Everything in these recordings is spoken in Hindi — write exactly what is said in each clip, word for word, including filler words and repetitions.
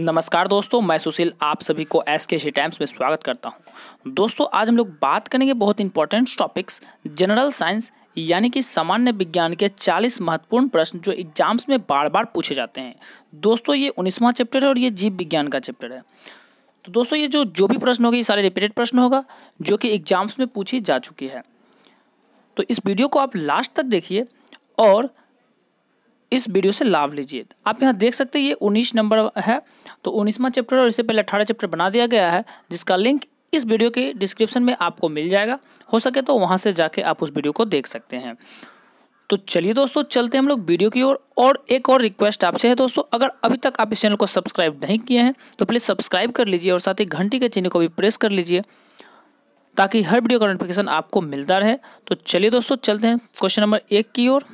नमस्कार दोस्तों, मैं सुशील आप सभी को एस के स्टडीटाइम्स में स्वागत करता हूं। दोस्तों आज हम लोग बात करेंगे बहुत इंपॉर्टेंट टॉपिक्स जनरल साइंस यानी कि सामान्य विज्ञान के चालीस महत्वपूर्ण प्रश्न जो एग्जाम्स में बार बार पूछे जाते हैं। दोस्तों ये उन्नीसवां चैप्टर है और ये जीव विज्ञान का चैप्टर है। तो दोस्तों ये जो जो भी प्रश्न होगा ये सारे रिपीटेड प्रश्न होगा जो कि एग्जाम्स में पूछी जा चुकी है। तो इस वीडियो को आप लास्ट तक देखिए और इस वीडियो से लाभ लीजिए। आप यहाँ देख सकते हैं ये उन्नीस नंबर है, तो उन्नीसवां चैप्टर और इससे पहले अठारह चैप्टर बना दिया गया है जिसका लिंक इस वीडियो के डिस्क्रिप्शन में आपको मिल जाएगा। हो सके तो वहाँ से जाके आप उस वीडियो को देख सकते हैं। तो चलिए दोस्तों चलते हैं हम लोग वीडियो की ओर। और, और एक और रिक्वेस्ट आपसे है दोस्तों, अगर अभी तक आप इस चैनल को सब्सक्राइब नहीं किए हैं तो प्लीज़ सब्सक्राइब कर लीजिए और साथ ही घंटी के चिन्ह को भी प्रेस कर लीजिए ताकि हर वीडियो का नोटिफिकेशन आपको मिलता रहे। तो चलिए दोस्तों चलते हैं क्वेश्चन नंबर एक की ओर।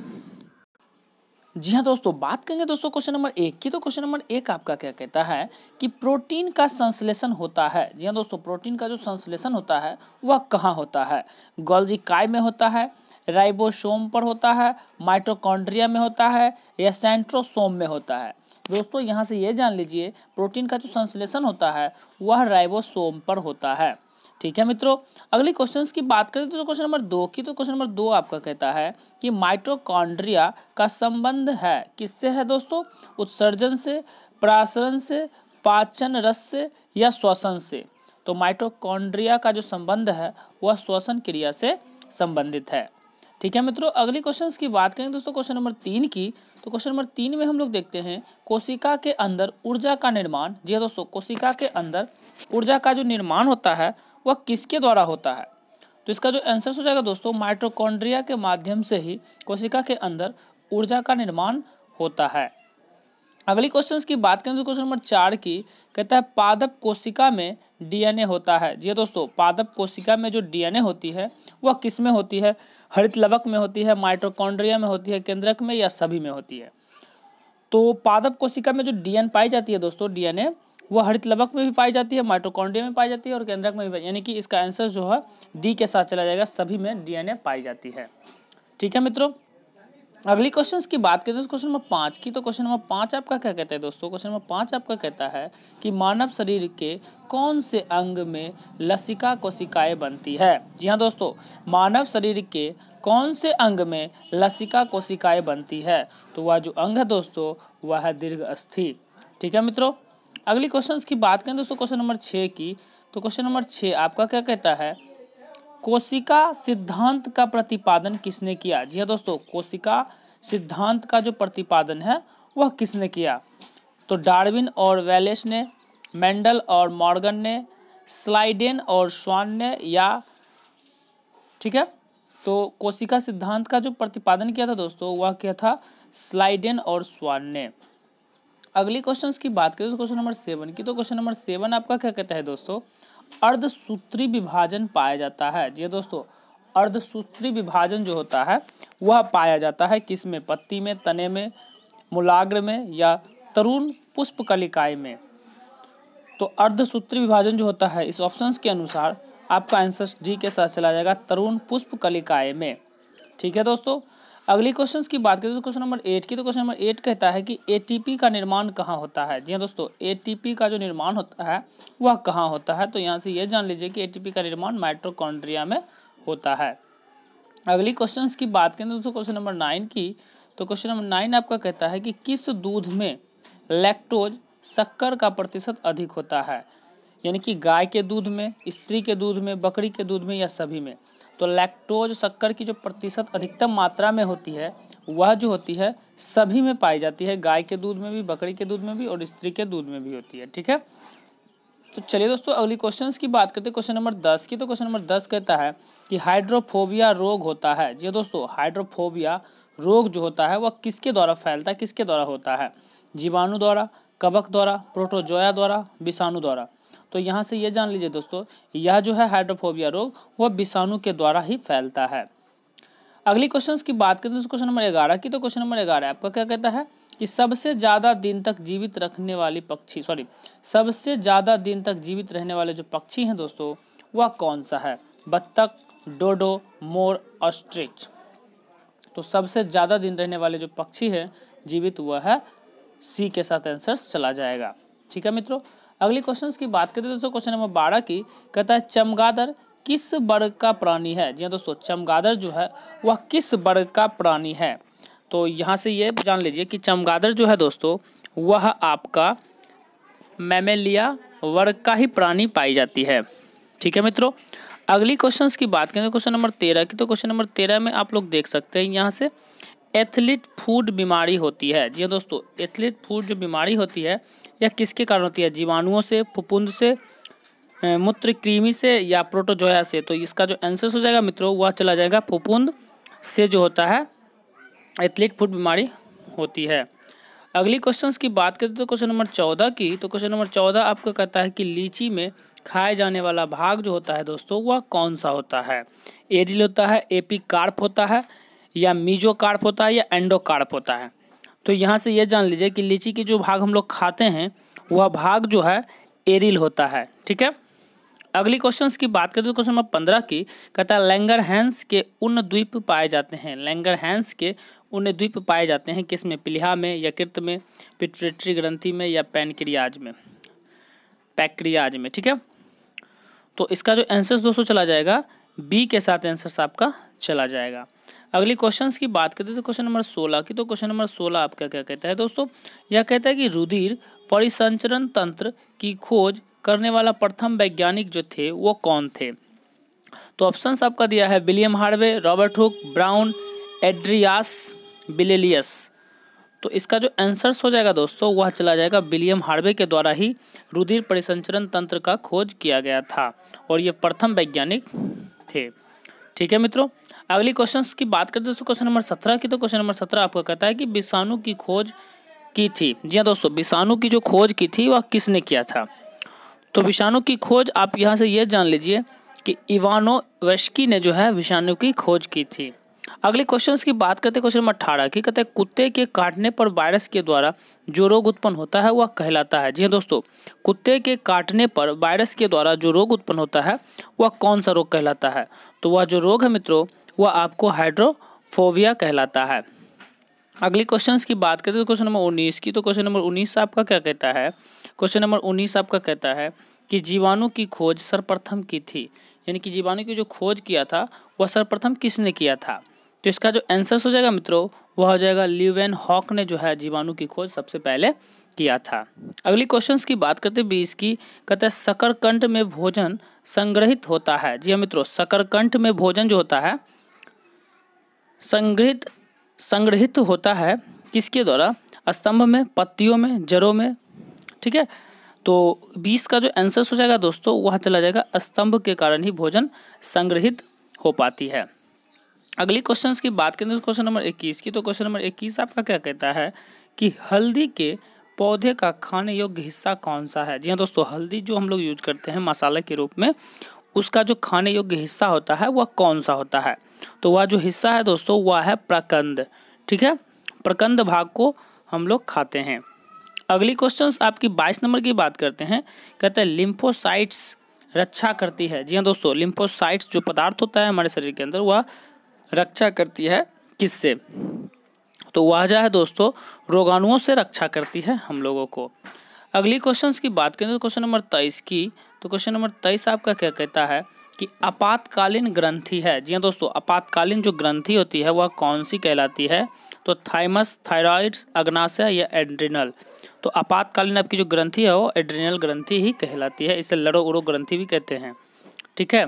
जी हाँ दोस्तों, बात करेंगे दोस्तों क्वेश्चन नंबर एक की। तो क्वेश्चन नंबर एक आपका क्या कहता है कि प्रोटीन का संश्लेषण होता है। जी हाँ दोस्तों, प्रोटीन का जो संश्लेषण होता है वह कहाँ होता है? गोल्जी काय में होता है, राइबोसोम पर होता है, माइटोकॉन्ड्रिया में होता है या सेंट्रोसोम में होता है? दोस्तों यहाँ से ये जान लीजिए प्रोटीन का जो संश्लेषण होता है वह राइबोसोम पर होता है। ठीक है मित्रों, अगले क्वेश्चंस की बात करें तो क्वेश्चन नंबर दो की। तो क्वेश्चन नंबर दो आपका कहता है कि माइटोकॉन्ड्रिया का संबंध है किससे है दोस्तों? उत्सर्जन से, प्रासरण से, पाचन रस से या श्वसन से? तो माइटोकॉन्ड्रिया का जो संबंध है वह श्वसन क्रिया से संबंधित है। ठीक है मित्रों, अगले क्वेश्चंस की बात करें दोस्तों क्वेश्चन नंबर तीन की। तो क्वेश्चन नंबर तीन में हम लोग देखते हैं कोशिका के अंदर ऊर्जा का निर्माण। जी हाँ दोस्तों, कोशिका के अंदर ऊर्जा का जो निर्माण होता है वह किसके द्वारा होता है? तो इसका जो आंसर हो जाएगा दोस्तों माइटोकॉन्ड्रिया के माध्यम से ही कोशिका के अंदर ऊर्जा का निर्माण होता है। अगली क्वेश्चंस की बात करें तो क्वेश्चन नंबर चार की। कहता है पादप कोशिका में डीएनए होता है। जी दोस्तों, पादप कोशिका में जो डीएनए होती है वह किस में होती है? हरित लवक में होती है, माइटोकॉन्ड्रिया में होती है, केंद्रक में या सभी में होती है? तो पादप कोशिका में जो डीएनए पाई जाती है दोस्तों, डीएनए वह हरित लवक में भी पाई जाती है, माइटोकॉन्ड्रिया में पाई जाती है और केंद्रक में भी, यानी कि इसका आंसर जो है डी के साथ चला जाएगा, सभी में डीएनए पाई जाती है। ठीक है मित्रों, अगली क्वेश्चंस की बात करें तो क्वेश्चन नंबर पाँच की। तो क्वेश्चन नंबर पाँच आपका क्या कहता है दोस्तों? क्वेश्चन नंबर पाँच आपका कहता है कि मानव शरीर के कौन से अंग में लसिका कोशिकाएं बनती है? जी हाँ दोस्तों, मानव शरीर के कौन से अंग में लसिका कोशिकाएं बनती है? तो वह जो अंग है दोस्तों वह है दीर्घअस्थि। ठीक है मित्रों, अगली क्वेश्चंस की बात करें दोस्तों क्वेश्चन नंबर छः की। तो क्वेश्चन नंबर छः आपका क्या कहता है? कोशिका सिद्धांत का प्रतिपादन किसने किया? जी हाँ दोस्तों, कोशिका सिद्धांत का जो प्रतिपादन है वह किसने किया? तो डार्विन और वेलेस ने, मेंडल और मॉर्गन ने, स्लाइडेन और स्वान ने या? ठीक है, तो कोशिका सिद्धांत का जो प्रतिपादन किया था दोस्तों वह क्या था? स्लाइडेन और स्वान ने। अगली क्वेश्चंस की बात करें तो क्वेश्चन नंबर सेवन की। तो क्वेश्चन नंबर सेवन आपका क्या कहता है दोस्तों? अर्धसूत्री विभाजन पाया जाता है। जी दोस्तों, अर्धसूत्री विभाजन जो होता है वह पाया जाता है किस में? पत्ती में, तने में, मूलाग्र में या तरुण पुष्प कलिकाएं में? तो अर्धसूत्री विभाजन जो होता है इस ऑप्शंस के अनुसार आपका आंसर डी के साथ चला जाएगा, तरुण पुष्प कलिकाएं में। ठीक है दोस्तों, अगली क्वेश्चंस की बात करें तो क्वेश्चन नंबर एट की। तो क्वेश्चन नंबर एट कहता है कि एटीपी का निर्माण कहाँ होता है? जी हाँ दोस्तों, एटीपी का जो निर्माण होता है वह कहाँ होता है? तो यहाँ से ये जान लीजिए कि एटीपी का निर्माण माइटोकॉन्ड्रिया में होता है। अगली क्वेश्चंस की बात करें दोस्तों क्वेश्चन नंबर नाइन की। तो क्वेश्चन नंबर नाइन आपका कहता है कि किस दूध में लैक्टोज शक्कर का प्रतिशत अधिक होता है? यानी कि गाय के दूध में, स्त्री के दूध में, बकरी के दूध में या सभी में? तो लैक्टोज शक्कर की जो प्रतिशत अधिकतम मात्रा में होती है वह जो होती है सभी में पाई जाती है, गाय के दूध में भी, बकरी के दूध में भी और स्त्री के दूध में भी होती है। ठीक है, तो चलिए दोस्तों अगली क्वेश्चंस की बात करते हैं क्वेश्चन नंबर दस की। तो क्वेश्चन नंबर दस कहता है कि हाइड्रोफोबिया रोग होता है। जी दोस्तों, हाइड्रोफोबिया रोग जो होता है वह किसके द्वारा फैलता है, किसके द्वारा होता है? जीवाणु द्वारा, कवक द्वारा, प्रोटोजोआ द्वारा, विषाणु द्वारा? तो यहाँ से ये जान लीजिए दोस्तों यह जो है हाइड्रोफोबिया रोग वह विषाणु के द्वारा ही फैलता है। अगली क्वेश्चंस की बात करें तो क्वेश्चन नंबर ग्यारह की। तो क्वेश्चन नंबर ग्यारह आपका क्या कहता है कि सबसे ज़्यादा दिन तक जीवित रखने वाली पक्षी सॉरी सबसे ज़्यादा दिन तक जीवित रहने वाले जो पक्षी हैं दोस्तों वह कौन सा है? बत्तख, डोडो, मोर, ऑस्ट्रिच? तो सबसे ज़्यादा दिन रहने वाले जो पक्षी है जीवित वह है, सी के साथ आंसर चला जाएगा। ठीक है मित्रों, अगले क्वेश्चन की बात करते हैं दोस्तों, क्वेश्चन नंबर बारह की कहता है चमगादड़ किस वर्ग का प्राणी है। जी हाँ दोस्तों, चमगादड़ जो है वह किस वर्ग का प्राणी है। तो यहाँ से ये जान लीजिए कि चमगादड़ जो है दोस्तों वह आपका मैमेलिया वर्ग का ही प्राणी पाई जाती है। ठीक है मित्रों, अगली क्वेश्चन की बात करें क्वेश्चन नंबर तेरह की, तो क्वेश्चन नंबर तेरह में आप लोग देख सकते हैं यहाँ से एथलीट फूड बीमारी होती है। जी दोस्तों, एथलीट फूड जो बीमारी होती है यह किसके कारण होती है, जीवाणुओं से, फफूंद से, मूत्र कृमि से या प्रोटोजोया से। तो इसका जो आंसर हो जाएगा मित्रों वह चला जाएगा फफूंद से जो होता है एथलीट फूड बीमारी होती है। अगली क्वेश्चन की बात करें तो क्वेश्चन नंबर चौदह की, तो क्वेश्चन नंबर चौदह आपको कहता है कि लीची में खाए जाने वाला भाग जो होता है दोस्तों वह कौन सा होता है। एरिल होता है, एपिकार्प होता है या मीजोकार्प होता है या एंडोकार्प होता है। तो यहाँ से यह जान लीजिए कि लीची के जो भाग हम लोग खाते हैं वह भाग जो है एरिल होता है। ठीक है, अगली क्वेश्चन की बात करें तो क्वेश्चन नंबर पंद्रह की कहता है लैंगरहैंस के उन द्वीप पाए जाते हैं। लैंगरहैंस के उन द्वीप पाए जाते हैं किस में, प्लीहा में, यकृत में, पिट्यूटरी ग्रंथि में या पैनक्रियाज में, पैक्रियाज में। ठीक है, तो इसका जो आंसर दोस्तों चला जाएगा बी के साथ आंसर आपका चला जाएगा। अगली क्वेश्चन की बात करते हैं तो क्वेश्चन नंबर सोलह की, तो क्वेश्चन नंबर सोलह आपका क्या कहता है दोस्तों, यह कहता है कि रुधिर परिसंचरण तंत्र की खोज करने वाला प्रथम वैज्ञानिक जो थे वो कौन थे। तो ऑप्शंस आपका दिया है William Harvey, Robert Hooke, Brown, Andreas, Vesalius. तो इसका जो आंसर हो जाएगा दोस्तों वह चला जाएगा विलियम हार्वे के द्वारा ही रुधिर परिसंचरण तंत्र का खोज किया गया था और ये प्रथम वैज्ञानिक थे। ठीक है मित्रों, अगली क्वेश्चंस की बात करते हैं दोस्तों क्वेश्चन नंबर सत्रह की, तो क्वेश्चन नंबर सत्रह आपका कहता है कि विषाणु की खोज की थी। जी हाँ दोस्तों, विषाणु की जो खोज की थी वह किसने किया था। तो विषाणु की खोज आप यहाँ से ये जान लीजिए कि इवानोवस्की ने जो है विषाणु की खोज की थी। अगले क्वेश्चन की बात करते हैं क्वेश्चन नंबर अठारह की, कहते हैं कुत्ते के काटने पर वायरस के द्वारा जो रोग उत्पन्न होता है वह कहलाता है। जी हाँ दोस्तों, कुत्ते के काटने पर वायरस के द्वारा जो रोग उत्पन्न होता है वह कौन सा रोग कहलाता है। तो वह जो रोग है मित्रों वह आपको हाइड्रोफोबिया कहलाता है। अगले क्वेश्चन की बात करते हैं क्वेश्चन नंबर उन्नीस की, तो क्वेश्चन नंबर उन्नीस आपका क्या कहता है, क्वेश्चन नंबर उन्नीस आपका कहता है कि जीवाणु की खोज सर्वप्रथम की थी, यानी कि जीवाणु की जो खोज किया था वह सर्वप्रथम किसने किया था। तो इसका जो आंसर हो जाएगा मित्रों वह हो जाएगा लिवेनहॉक ने जो है जीवाणु की खोज सबसे पहले किया था। अगली क्वेश्चन की बात करते हैं बीस की, कहते हैं शकरकंद में भोजन संग्रहित होता है। जी हाँ मित्रों, शकरकंद में भोजन जो होता है संग्रहित संग्रहित होता है किसके द्वारा, स्तंभ में, पत्तियों में, जड़ों में। ठीक है, तो बीस का जो आंसर हो जाएगा दोस्तों वह चला जाएगा स्तंभ के कारण ही भोजन संग्रहित हो पाती है। अगली क्वेश्चन की बात करें क्वेश्चन नंबर इक्कीस की, तो क्वेश्चन नंबर इक्कीस आपका क्या कहता है कि हल्दी के पौधे का खाने योग्य हिस्सा कौन सा है। जी हाँ दोस्तों, हल्दी जो हम लोग यूज करते हैं मसाले के रूप में उसका जो खाने योग्य हिस्सा होता है वह कौन सा होता है। तो वह जो हिस्सा है दोस्तों वह है प्रकंद। ठीक है, प्रकंद भाग को हम लोग खाते हैं। अगली क्वेश्चन आपकी बाईस नंबर की बात करते हैं, कहते हैं लिम्फोसाइट्स रक्षा करती है। जी हाँ दोस्तों, लिम्फोसाइट्स जो पदार्थ होता है हमारे शरीर के अंदर वह रक्षा करती है किससे। तो वह जो है दोस्तों रोगाणुओं से रक्षा करती है हम लोगों को। अगली क्वेश्चन की बात करें तो क्वेश्चन नंबर तेईस की, तो क्वेश्चन नंबर तेईस आपका क्या कहता है कि आपातकालीन ग्रंथि है। जी हाँ दोस्तों, आपातकालीन जो ग्रंथि होती है वह कौन सी कहलाती है। तो थाइमस, थायराइड्स, अग्नाशय या एड्रिनल। तो आपातकालीन आपकी जो ग्रंथि है वो एड्रिनल ग्रंथि ही कहलाती है, इसे लड़ो उड़ो ग्रंथि भी कहते हैं। ठीक है,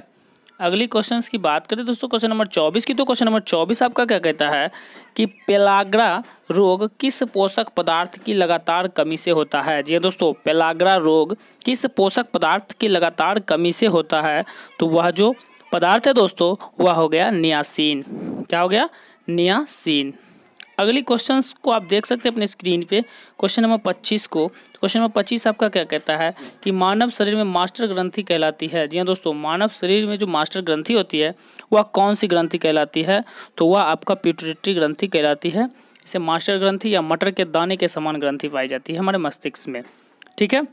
अगली क्वेश्चन की बात करें दोस्तों क्वेश्चन नंबर चौबीस की, तो क्वेश्चन नंबर चौबीस आपका क्या कहता है कि पेलाग्रा रोग किस पोषक पदार्थ की लगातार कमी से होता है। जी दोस्तों, पेलाग्रा रोग किस पोषक पदार्थ की लगातार कमी से होता है। तो वह जो पदार्थ है दोस्तों वह हो गया नियासीन। क्या हो गया, नियासीन। अगली क्वेश्चन को आप देख सकते हैं अपने स्क्रीन पे, क्वेश्चन नंबर पच्चीस को, क्वेश्चन नंबर पच्चीस आपका क्या कहता है कि मानव शरीर में मास्टर ग्रंथि कहलाती है। जी हाँ दोस्तों, मानव शरीर में जो मास्टर ग्रंथि होती है वह कौन सी ग्रंथि कहलाती है। तो वह आपका पिट्यूटरी ग्रंथि कहलाती है, इसे मास्टर ग्रंथि या मटर के दाने के समान ग्रंथि पाई जाती है हमारे मस्तिष्क में। ठीक है,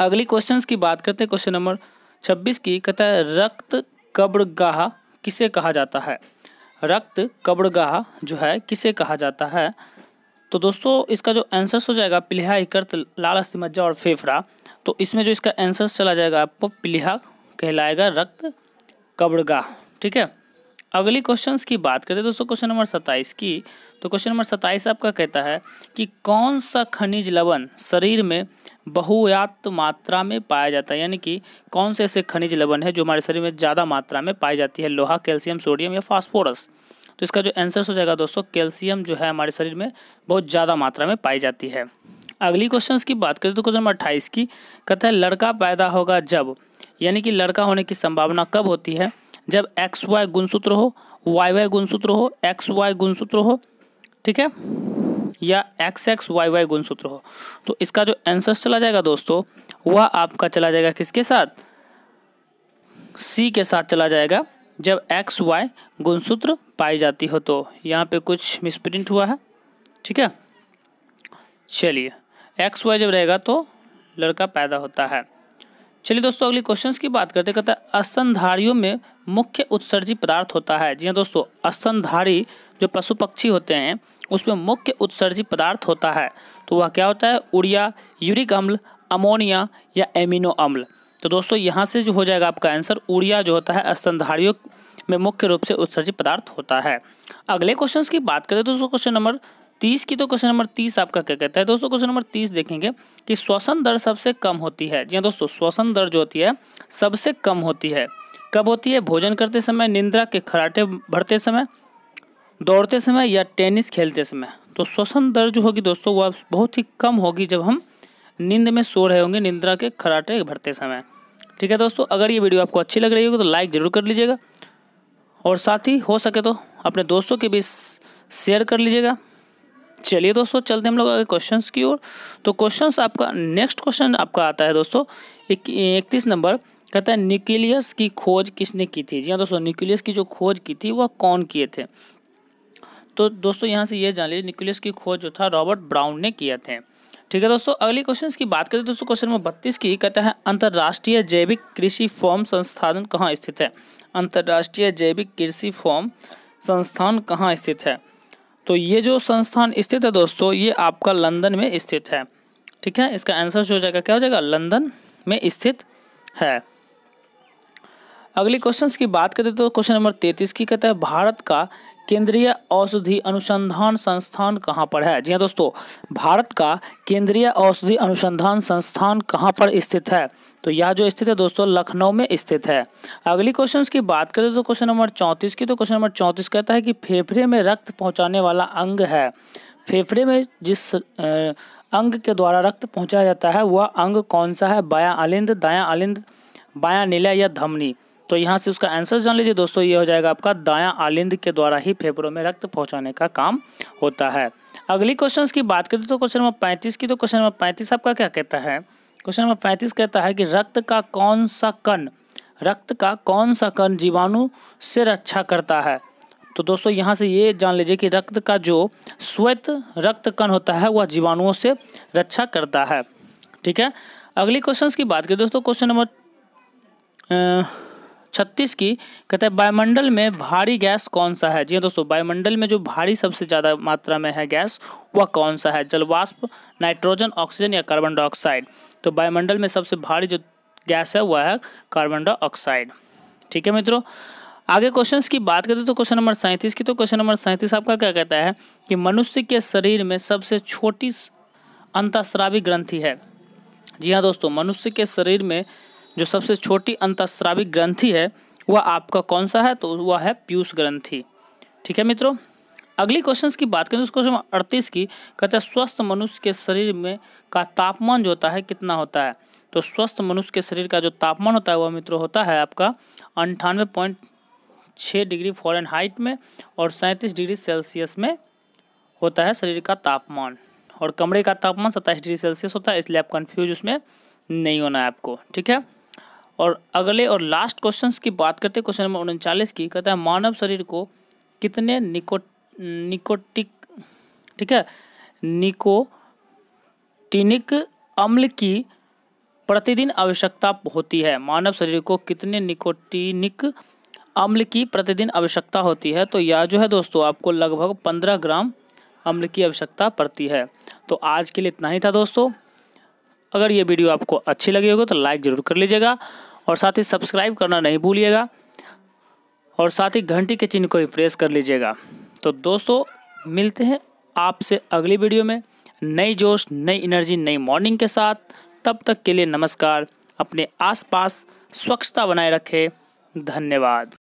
अगली क्वेश्चन की बात करते हैं क्वेश्चन नंबर छब्बीस की, कहता है रक्त कब्रगाह किसे कहा जाता है। रक्त कब्रगाह जो है किसे कहा जाता है। तो दोस्तों इसका जो आंसर हो जाएगा प्लीहा इकर्त लाल अस्थि मज्जा और फेफड़ा, तो इसमें जो इसका आंसर चला जाएगा आपको प्लीहा कहलाएगा रक्त कब्रगा। ठीक है, अगली क्वेश्चंस की बात करते हैं दोस्तों क्वेश्चन नंबर सत्ताईस की। तो क्वेश्चन नंबर सत्ताईस आपका कहता है कि कौन सा खनिज लवण शरीर में बहुयात मात्रा में पाया जाता है, यानी कि कौन से ऐसे खनिज लवण है जो हमारे शरीर में ज़्यादा मात्रा में पाई जाती है, लोहा, कैल्शियम, सोडियम या फास्फोरस। तो इसका जो आंसर हो जाएगा दोस्तों कैल्शियम जो है हमारे शरीर में बहुत ज़्यादा मात्रा में पाई जाती है। अगली क्वेश्चंस की बात करें तो क्वेश्चन नंबर अट्ठाईस की कहता है लड़का पैदा होगा जब, यानी कि लड़का होने की संभावना कब होती है, जब एक्स वाई गुणसूत्र हो, वाई वाई गुणसूत्र हो, एक्स वाई गुणसूत्र हो, ठीक है, या एक्स एक्स वाई वाई गुणसूत्र हो। तो इसका जो आंसर चला जाएगा दोस्तों वह आपका चला जाएगा किसके साथ, सी के साथ चला जाएगा, जब एक्स वाई गुणसूत्र पाई जाती हो। तो यहाँ पे कुछ मिसप्रिंट हुआ है, ठीक है, चलिए एक्स वाई जब रहेगा तो लड़का पैदा होता है। चलिए दोस्तों अगली क्वेश्चंस की बात करते, कहता है स्तनधारियों में मुख्य उत्सर्जी पदार्थ होता है। जी हाँ दोस्तों, स्तनधारी जो पशु पक्षी होते हैं उसमें मुख्य उत्सर्जी पदार्थ होता है, तो वह क्या होता है, यूरिया, यूरिक अम्ल, अमोनिया या एमिनो अम्ल। तो दोस्तों यहाँ से जो हो जाएगा आपका आंसर यूरिया जो होता है स्तनधारियों में मुख्य रूप से उत्सर्जित पदार्थ होता है। अगले क्वेश्चन की बात करें दोस्तों क्वेश्चन नंबर तीस की। तो क्वेश्चन नंबर तीस आपका क्या कहता है दोस्तों, क्वेश्चन नंबर तीस देखेंगे कि श्वसन दर सबसे कम होती है। जी हाँ दोस्तों, श्वसन दर जो होती है सबसे कम होती है, कब होती है, भोजन करते समय, निंद्रा के खराटे भरते समय, दौड़ते समय या टेनिस खेलते समय। तो श्वसन दर जो होगी दोस्तों वह बहुत ही कम होगी जब हम नींद में सो रहे होंगे, निंद्रा के खराटे भरते समय। ठीक है दोस्तों, अगर ये वीडियो आपको अच्छी लग रही होगी तो लाइक ज़रूर कर लीजिएगा और साथ ही हो सके तो अपने दोस्तों के बीच शेयर कर लीजिएगा। चलिए दोस्तों चलते हम लोग आगे क्वेश्चंस की ओर। तो क्वेश्चंस आपका नेक्स्ट क्वेश्चन आपका आता है दोस्तों इकतीस नंबर, कहता है न्यूक्लियस की खोज किसने की थी। जी हाँ दोस्तों, न्यूक्लियस की जो खोज की थी वह कौन किए थे। तो दोस्तों यहाँ से ये जान लीजिए न्यूक्लियस की खोज जो था रॉबर्ट ब्राउन ने किए थे। ठीक है दोस्तों, अगली क्वेश्चन की बात करें दोस्तों क्वेश्चन नंबर बत्तीस की। कहता है अंतर्राष्ट्रीय जैविक कृषि फॉर्म संस्थान कहाँ स्थित है। अंतर्राष्ट्रीय जैविक कृषि फॉर्म संस्थान कहाँ स्थित है। तो ये जो संस्थान स्थित है दोस्तों ये आपका लंदन में स्थित है। ठीक है, इसका आंसर जो हो जाएगा क्या हो जाएगा, लंदन में स्थित है। अगली क्वेश्चन की बात करें तो क्वेश्चन नंबर तैंतीस की। कहता है भारत का केंद्रीय औषधि अनुसंधान संस्थान कहाँ पर है। जी हाँ दोस्तों, भारत का केंद्रीय औषधि अनुसंधान संस्थान कहाँ पर स्थित है। तो यह जो स्थित है दोस्तों लखनऊ में स्थित है। अगली क्वेश्चन की बात करें तो क्वेश्चन नंबर चौंतीस की। तो क्वेश्चन नंबर चौंतीस कहता है कि फेफड़े में रक्त पहुँचाने वाला अंग है। फेफड़े में जिस अंग के द्वारा रक्त पहुँचाया जाता है वह अंग कौन सा है, बायां आलिंद, दायां आलिंद, बायां निलय या धमनी। तो यहाँ से उसका आंसर जान लीजिए दोस्तों, ये हो जाएगा आपका दायां आलिंद के द्वारा ही फेफड़ों में रक्त पहुँचाने का काम होता है। अगली क्वेश्चंस की बात करें तो क्वेश्चन नंबर पैंतीस की। तो क्वेश्चन नंबर पैंतीस आपका क्या कहता है, क्वेश्चन नंबर पैंतीस कहता है कि रक्त का कौन सा कण, रक्त का कौन सा कण जीवाणु से रक्षा करता है। तो दोस्तों यहाँ से ये जान लीजिए कि रक्त का जो श्वेत रक्त कण होता है वह जीवाणुओं से रक्षा करता है। ठीक है, अगली क्वेश्चन की बात करें दोस्तों क्वेश्चन नंबर छत्तीस की। कहता है वायुमंडल में भारी गैस कौन सा है। जी हाँ दोस्तों, वायुमंडल में जो भारी सबसे ज़्यादा मात्रा में है गैस वह कौन सा है, जलवाष्प, नाइट्रोजन, ऑक्सीजन या कार्बन डाइऑक्साइड। तो वायुमंडल में सबसे भारी जो गैस है वह है कार्बन डाइऑक्साइड। ठीक है मित्रों, आगे क्वेश्चंस की बात करें तो क्वेश्चन नंबर सैंतीस की। तो क्वेश्चन नंबर सैंतीस आपका क्या कहता है कि मनुष्य के शरीर में सबसे छोटी अंतःस्रावी ग्रंथि है। जी हाँ दोस्तों, मनुष्य के शरीर में जो सबसे छोटी अंतःस्रावी ग्रंथि है वह आपका कौन सा है, तो वह है पीयूष ग्रंथि। ठीक है मित्रों, अगली क्वेश्चंस की बात करें तो क्वेश्चन नंबर अड़तीस की। कहता है स्वस्थ मनुष्य के शरीर में का तापमान जो होता है कितना होता है। तो स्वस्थ मनुष्य के शरीर का जो तापमान होता है वह मित्रों होता है आपका अंठानवे पॉइंट छः डिग्री फॉरेन हाइट में और सैंतीस डिग्री सेल्सियस में होता है शरीर का तापमान, और कमरे का तापमान सत्ताईस डिग्री सेल्सियस होता है, इसलिए आप कन्फ्यूज उसमें नहीं होना है आपको। ठीक है, और अगले और लास्ट क्वेश्चंस की बात करते हैं क्वेश्चन नंबर उनचालीस की। कहता है मानव शरीर को कितने निको निकोटिक ठीक है निकोटिनिक अम्ल की प्रतिदिन आवश्यकता होती है। मानव शरीर को कितने निकोटिनिक अम्ल की प्रतिदिन आवश्यकता होती है। तो यह जो है दोस्तों आपको लगभग पंद्रह ग्राम अमल की आवश्यकता पड़ती है। तो आज के लिए इतना ही था दोस्तों। अगर ये वीडियो आपको अच्छी लगी होगी तो लाइक ज़रूर कर लीजिएगा और साथ ही सब्सक्राइब करना नहीं भूलिएगा और साथ ही घंटी के चिन्ह को भी प्रेस कर लीजिएगा। तो दोस्तों मिलते हैं आपसे अगली वीडियो में नई जोश, नई एनर्जी, नई मॉर्निंग के साथ। तब तक के लिए नमस्कार। अपने आसपास स्वच्छता बनाए रखें। धन्यवाद।